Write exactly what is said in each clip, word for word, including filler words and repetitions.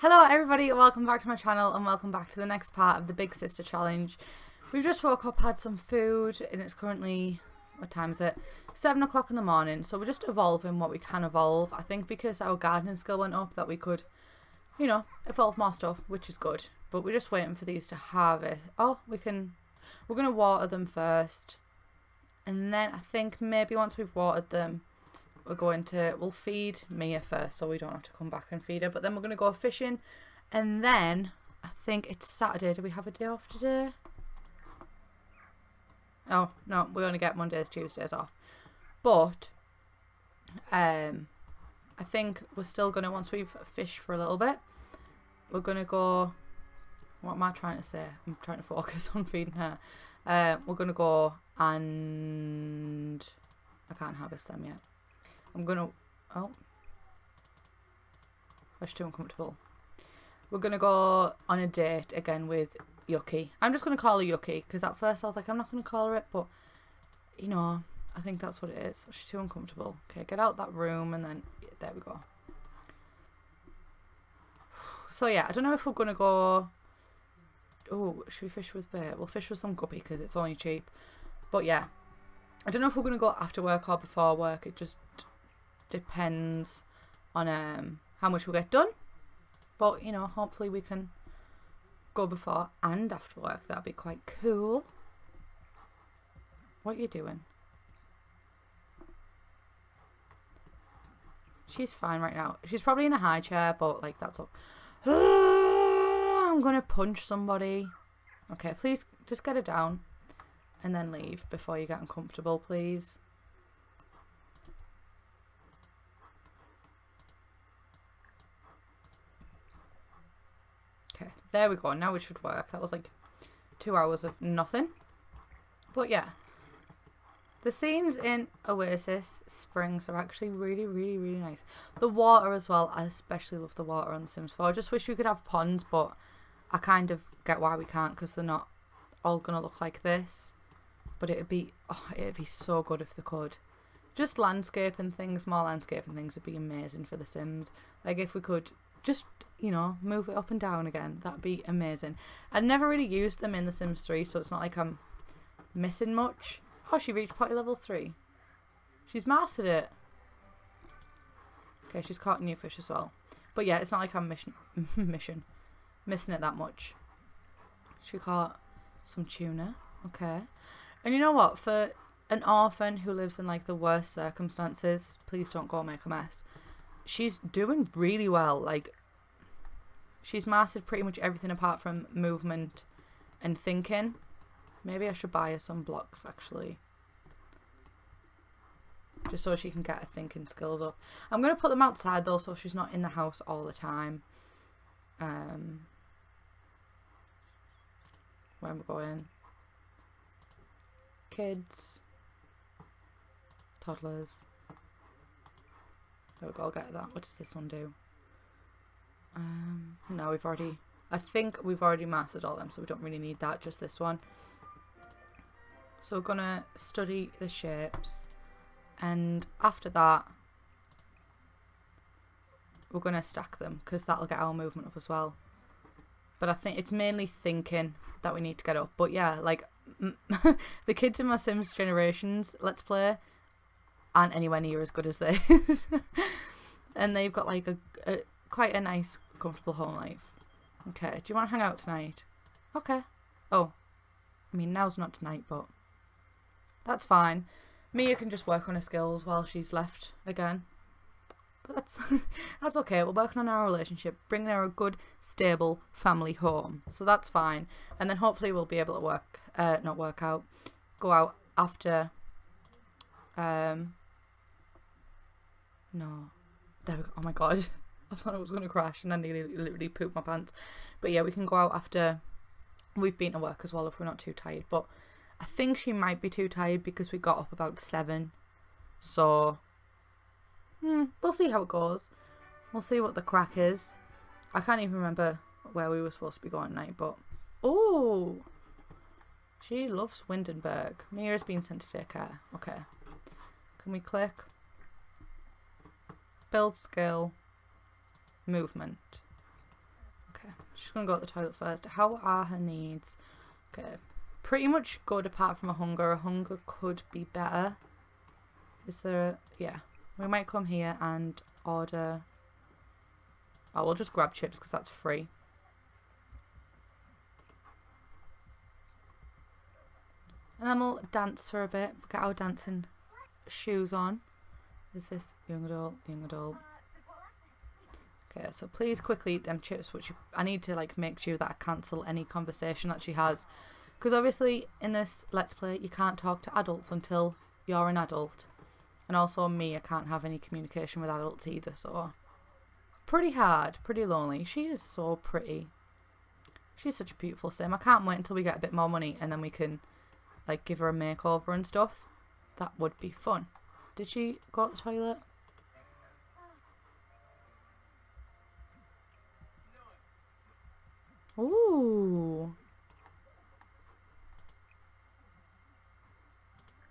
Hello everybody, welcome back to my channel and welcome back to the next part of the Big Sister Challenge. We've just woke up, had some food, and it's currently, what time is it? seven o'clock in the morning, so we're just evolving what we can evolve. I think because our gardening skill went up that we could, you know, evolve more stuff, which is good. But we're just waiting for these to harvest. Oh, we can, we're going to water them first. And then I think maybe once we've watered them, we're going to, we'll feed Mia first so we don't have to come back and feed her, but then we're going to go fishing, and then I think it's Saturday. Do we have a day off today? Oh no, we only get Mondays, Tuesdays off, but um, I think we're still going to, once we've fished for a little bit, we're going to go, what am I trying to say? I'm trying to focus on feeding her. Uh, we're going to go and, I can't harvest them yet. I'm gonna, oh, that's too uncomfortable. We're gonna go on a date again with Yuki. I'm just gonna call her Yuki because at first I was like, I'm not gonna call her it, but you know, I think that's what it is. She's too uncomfortable. Okay, get out that room, and then there we go. So yeah, I don't know if we're gonna go. Oh, should we fish with bait? We'll fish with some guppy because it's only cheap. But yeah, I don't know if we're gonna go after work or before work. It just depends on um how much we'll get done, but you know, hopefully we can go before and after work. That'd be quite cool. What are you doing? She's fine right now. She's probably in a high chair, but like, that's up. I'm gonna punch somebody. Okay, please just get her down and then leave before you get uncomfortable, please. There we go, now it should work. That was like two hours of nothing. But yeah, the scenes in Oasis Springs are actually really, really, really nice. The water as well, I especially love the water on The Sims four. I just wish we could have ponds, but I kind of get why we can't because they're not all going to look like this. But it'd be, oh, it'd be so good if they could. Just landscaping things, more landscaping things would be amazing for The Sims. Like if we could just, you know, move it up and down again, that'd be amazing. I never really used them in The Sims three, so it's not like I'm missing much. Oh, she reached potty level three. She's mastered it. Okay, she's caught a new fish as well. But yeah, it's not like I'm mission, mission, missing it that much. She caught some tuna. Okay. And you know what? For an orphan who lives in like the worst circumstances, please don't go make a mess. She's doing really well. Like, she's mastered pretty much everything apart from movement and thinking. Maybe I should buy her some blocks, actually. Just so she can get her thinking skills up. I'm going to put them outside, though, so she's not in the house all the time. Um, where am I going? Kids. Toddlers. There we go, I'll get that. What does this one do? Um, no, we've already, I think we've already mastered all them, so we don't really need that, just this one. So we're gonna study the shapes, and after that we're gonna stack them because that'll get our movement up as well. But I think it's mainly thinking that we need to get up. But yeah, like the kids in my Sims Generations Let's Play aren't anywhere near as good as this. And they've got like a, a quite a nice, comfortable home life. Okay, do you want to hang out tonight? Okay. Oh, I mean, now's not tonight, but that's fine. Mia can just work on her skills while she's left again. But that's, that's okay. We're working on our relationship, bringing her a good, stable family home. So that's fine. And then hopefully we'll be able to work, uh, not work out, go out after, um, no. There we go. Oh my God. I thought I was going to crash and I nearly literally pooped my pants. But yeah, we can go out after we've been to work as well if we're not too tired. But I think she might be too tired because we got up about seven. So, hmm, we'll see how it goes. We'll see what the crack is. I can't even remember where we were supposed to be going tonight, but... Oh! She loves Windenburg. Mira's been sent to daycare. Okay. Can we click? Build skill. Movement. Okay, she's gonna go to the toilet first. How are her needs? Okay, pretty much good apart from a hunger. A hunger could be better. Is there a... yeah, we might come here and order... oh, we'll just grab chips because that's free. And then we'll dance for a bit. We'll get our dancing shoes on. Is this young adult? Young adult. Okay, so please quickly eat them chips, which I need to like make sure that I cancel any conversation that she has. Because obviously in this Let's Play, you can't talk to adults until you're an adult. And also me, I can't have any communication with adults either, so... pretty hard, pretty lonely. She is so pretty. She's such a beautiful Sim. I can't wait until we get a bit more money and then we can... like give her a makeover and stuff. That would be fun. Did she go out the toilet? Ooh.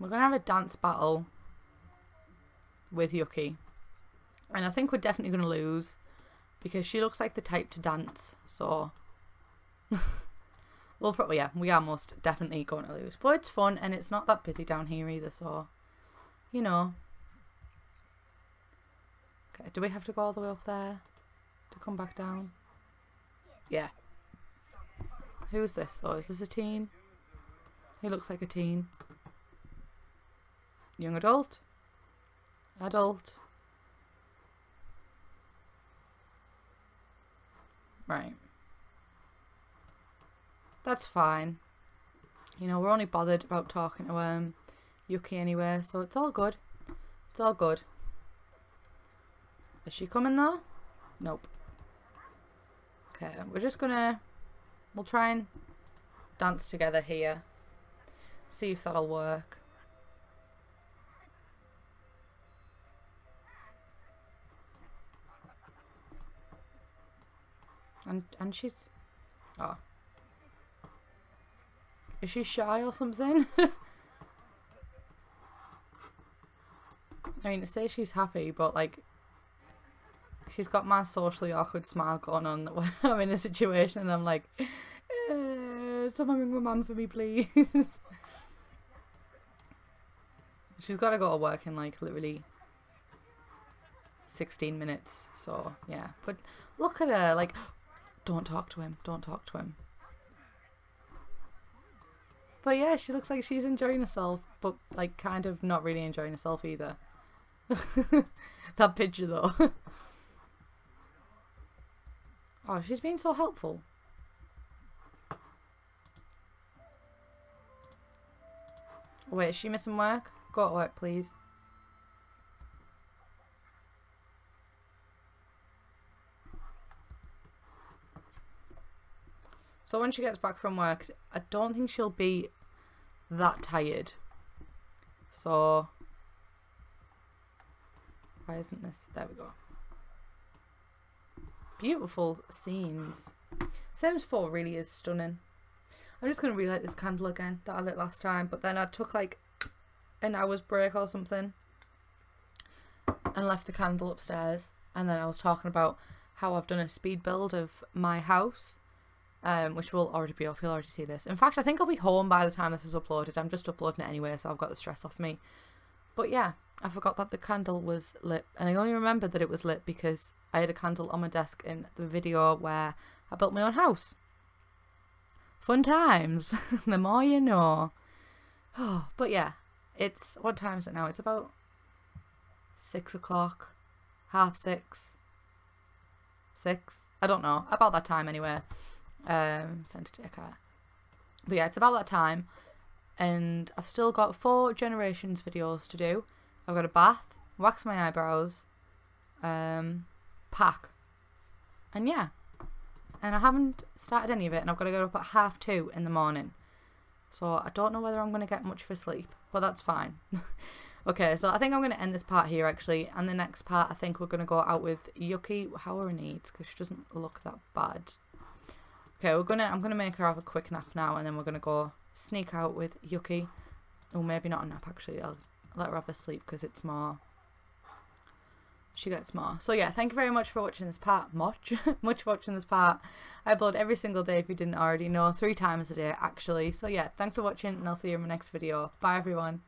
We're gonna have a dance battle with Yuki. And I think we're definitely gonna lose because she looks like the type to dance, so well, probably, yeah, we are most definitely going to lose. But it's fun, and it's not that busy down here either, so, you know. Okay, do we have to go all the way up there to come back down? Yeah. Who is this, though? Is this a teen? He looks like a teen. Young adult? Adult? Right. That's fine. You know, we're only bothered about talking to um, Yuki anyway, so it's all good. It's all good. Is she coming though? Nope. Okay, we're just gonna... we'll try and dance together here. See if that'll work. And, and she's... oh. Is she shy or something? I mean, to say she's happy, but like, she's got my socially awkward smile going on when I'm in a situation and I'm like, eh, someone ring my mum for me, please. She's got to go to work in like literally sixteen minutes, so yeah. But look at her, like, don't talk to him, don't talk to him. But yeah, she looks like she's enjoying herself, but like kind of not really enjoying herself either. That picture though. Oh, she's been so helpful. Wait, is she missing work? Go to work, please. So when she gets back from work, I don't think she'll be that tired. So, why isn't this? There we go. Beautiful scenes. Sims four really is stunning. I'm just going to relight this candle again that I lit last time, but then I took like an hour's break or something and left the candle upstairs. And then I was talking about how I've done a speed build of my house. Um, which will already be off, you'll already see this. In fact, I think I'll be home by the time this is uploaded. I'm just uploading it anyway, so I've got the stress off me. But yeah, I forgot that the candle was lit, and I only remembered that it was lit because I had a candle on my desk in the video where I built my own house. Fun times. The more you know. Oh, but yeah, it's, what time is it now? It's about six o'clock, half six, six, I don't know, about that time anyway. Um, send it to a cat. But yeah, it's about that time, and I've still got four generations videos to do. I've got a bath, wax my eyebrows, um, pack, and yeah. And I haven't started any of it, and I've got to go up at half two in the morning. So I don't know whether I'm going to get much of a sleep, but that's fine. Okay, so I think I'm going to end this part here actually, and the next part I think we're going to go out with Yuki. How are her needs? Because she doesn't look that bad. Okay, we're gonna, I'm gonna make her have a quick nap now, and then we're gonna go sneak out with Yuki. Or maybe not a nap actually, I'll let her have a sleep because it's more she gets more. So yeah, thank you very much for watching this part. Much, much for watching this part. I upload every single day if you didn't already know, three times a day actually. So yeah, thanks for watching and I'll see you in my next video. Bye everyone.